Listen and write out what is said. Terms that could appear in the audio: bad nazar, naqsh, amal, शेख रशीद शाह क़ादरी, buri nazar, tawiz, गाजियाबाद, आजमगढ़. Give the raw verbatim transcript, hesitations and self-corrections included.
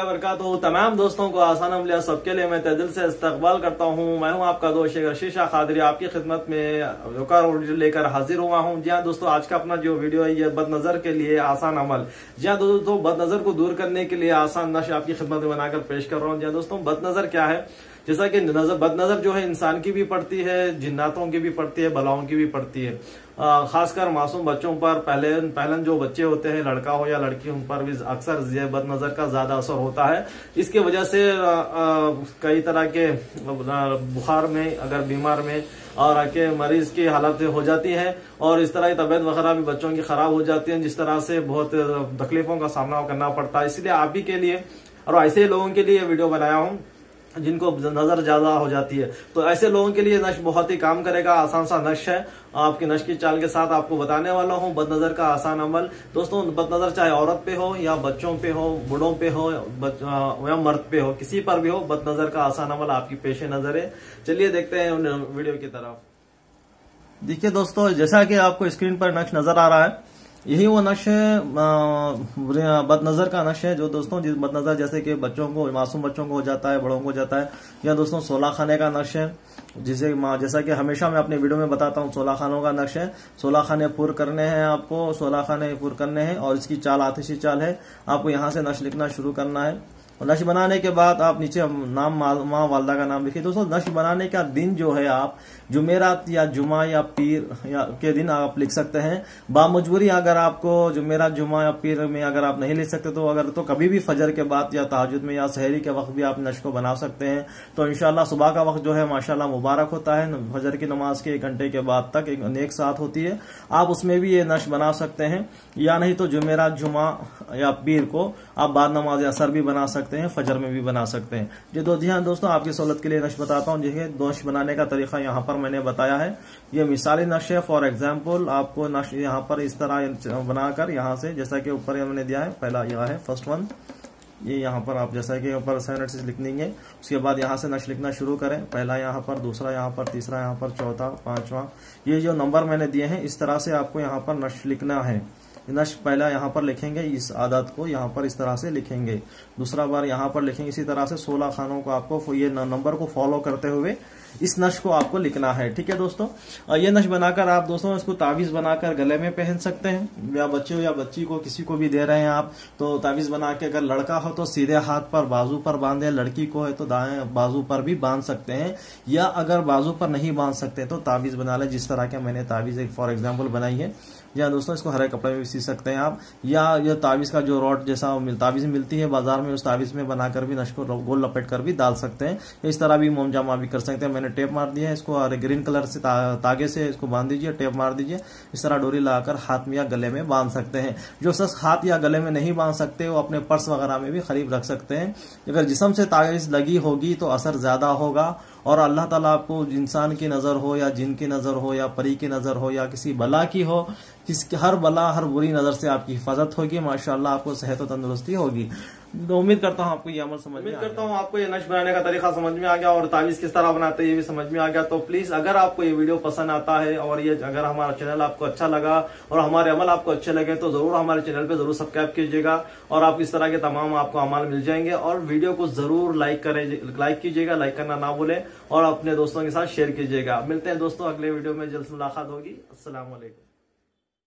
वरकतहू तमाम दोस्तों को आसान अमलिया सबके लिए मैं तहे दिल से इस्तकबाल करता हूँ। मैं हूँ आपका दोस्त शेख रशीद शाह क़ादरी, आपकी खिदमत में रुका लेकर हाजिर हुआ हूँ। जी हाँ दोस्तों, आज का अपना जो वीडियो है ये बदनजर के लिए आसान अमल। जी हाँ दोस्तों, बदनजर को दूर करने के लिए आसान नश आपकी खिदमत में बनाकर पेश कर रहा हूँ। जी हाँ दोस्तों, बदनजर क्या है? जैसा कि नजर बदनजर जो है इंसान की भी पड़ती है, जिन्नातों की भी पड़ती है, बलाओं की भी पड़ती है, आ, खासकर मासूम बच्चों पर। पहले पहलन जो बच्चे होते हैं, लड़का हो या लड़की, उन पर भी अक्सर ये बदनजर का ज्यादा असर होता है। इसकी वजह से आ, आ, कई तरह के बुखार में, अगर बीमार में और आके मरीज की हालत हो जाती है और इस तरह की तबीयत वगैरह भी बच्चों की खराब हो जाती है, जिस तरह से बहुत तकलीफों का सामना करना पड़ता है। इसलिए आप ही के लिए और ऐसे लोगों के लिए वीडियो बनाया हूँ जिनको नजर ज्यादा हो जाती है, तो ऐसे लोगों के लिए नश बहुत ही काम करेगा। आसान सा नश है, आपकी नश की चाल के साथ आपको बताने वाला हूँ बदनजर का आसान अमल। दोस्तों, बदनजर चाहे औरत पे हो या बच्चों पे हो, बूढ़ों पे हो या मर्द पे हो, किसी पर भी हो, बदनजर का आसान अमल आपकी पेश नजर है। चलिए देखते हैं वीडियो की तरफ। देखिए दोस्तों, जैसा कि आपको स्क्रीन पर नक्श नजर आ रहा है, यही वो नश है, बदनजर का नश है। जो दोस्तों बदनजर जैसे कि बच्चों को, मासूम बच्चों को हो जाता है, बड़ों को हो जाता है। या दोस्तों सोलह खाने का नश है, जिसे जैसा कि हमेशा मैं अपने वीडियो में बताता हूँ, सोलह खानों का नश है। सोलह खाने पूर करने हैं आपको, सोलह खाने पूर करने हैं और इसकी चाल आतिशी चाल है। आपको यहाँ से नश लिखना शुरू करना है और नश बनाने के बाद आप नीचे नाम, माँ वालदा का नाम लिखिए। दोस्तों, नश बनाने का दिन जो है, आप जुमेरात या जुमा या पीर या के दिन आप लिख सकते हैं। बामजबूरी अगर आपको जुमेरात, जुमा या पीर में अगर आप नहीं लिख सकते तो अगर तो कभी भी फजर के बाद या तहज्जुद में या सहरी के वक्त भी आप नश को बना सकते हैं। तो इंशाल्लाह सुबह का वक्त जो है माशाल्लाह मुबारक होता है, फजर की नमाज के एक घंटे के बाद तक एक नेक साथ होती है, आप उसमें भी ये नश बना सकते हैं। या नहीं तो जुमेरात, जुमा या पीर को आप बाद नमाज असर भी बना सकते हैं, फजर में भी बना सकते हैं। ये दो ध्यान दोस्तों आपकी सहूलत के लिए नश बताता हूँ। देखिए नश बनाने का तरीका यहाँ पर मैंने बताया है, ये मिसाली नश है। फॉर एग्जाम्पल आपको नश यहाँ पर इस तरह बनाकर यहाँ से, जैसा कि ऊपर मैंने दिया है, पहला यह है फर्स्ट वन, ये यहाँ पर आप जैसा कि ऊपर सेवन लिख देंगे। उसके बाद यहाँ से नश लिखना शुरू करें, पहला यहाँ पर, दूसरा यहाँ पर, तीसरा यहाँ पर, चौथा, पांचवा, ये जो नंबर मैंने दिए हैं इस तरह से आपको यहाँ पर नश लिखना है। नश पहला यहाँ पर लिखेंगे, इस आदत को यहाँ पर इस तरह से लिखेंगे, दूसरा बार यहाँ पर लिखेंगे, इसी तरह से सोलह खानों को आपको ये नंबर को फॉलो करते हुए इस नश को आपको लिखना है। ठीक है दोस्तों, ये नश बनाकर आप दोस्तों इसको तावीज बनाकर गले में पहन सकते हैं, या बच्चे या बच्ची को किसी को भी दे रहे हैं आप तो तावीज बना के, अगर लड़का हो तो सीधे हाथ पर बाजू पर बांधे, लड़की को है तो दाएं बाजू पर भी बांध सकते हैं, या अगर बाजू पर नहीं बांध सकते तो तावीज बना ले, जिस तरह के मैंने तावीज एक फॉर एग्जाम्पल बनाई है। या दोस्तों इसको हरे कपड़े में भी सी सकते हैं आप, या ये तावीज का जो रॉड जैसा तावीज मिलती है बाजार में, उस तावीज में बनाकर भी नश को गोल लपेट कर भी डाल सकते हैं। इस तरह भी मोमजामा भी कर सकते हैं। मैंने टेप मार दिया है इसको, और ग्रीन कलर से ता, तागे से इसको बांध दीजिए, टेप मार दीजिए, इस तरह डोरी लगाकर हाथ में या गले में बांध सकते हैं। जो शख्स हाथ या गले में नहीं बांध सकते वो अपने पर्स वगैरह में भी करीब रख सकते हैं। अगर जिस्म से तावीज लगी होगी तो असर ज्यादा होगा, और अल्लाह ताला आपको इंसान की नजर हो या जिन की नजर हो या परी की नजर हो या किसी बला की हो, किसी हर बला हर बुरी नजर से आपकी हिफाजत होगी। माशाल्लाह आपको सेहत और तंदुरुस्ती होगी। उम्मीद करता हूँ आपको ये अमल समझ में, उम्मीद करता हूँ आपको ये नश बनाने का तरीका समझ में आ गया और तावीज किस तरह बनाते हैं ये भी समझ में आ गया। तो प्लीज अगर आपको ये वीडियो पसंद आता है और ये अगर हमारा चैनल आपको अच्छा लगा और हमारे अमल आपको अच्छे लगे तो जरूर हमारे चैनल पे जरूर सब्सक्राइब कीजिएगा, और आप इस तरह के तमाम आपको अमल मिल जाएंगे। और वीडियो को जरूर लाइक करें, लाइक कीजिएगा, लाइक करना ना भूलें, और अपने दोस्तों के साथ शेयर कीजिएगा। मिलते हैं दोस्तों अगले वीडियो में, जल्द मुलाकात होगी। अस्सलाम वालेकुम।